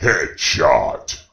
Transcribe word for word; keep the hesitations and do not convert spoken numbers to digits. Headshot.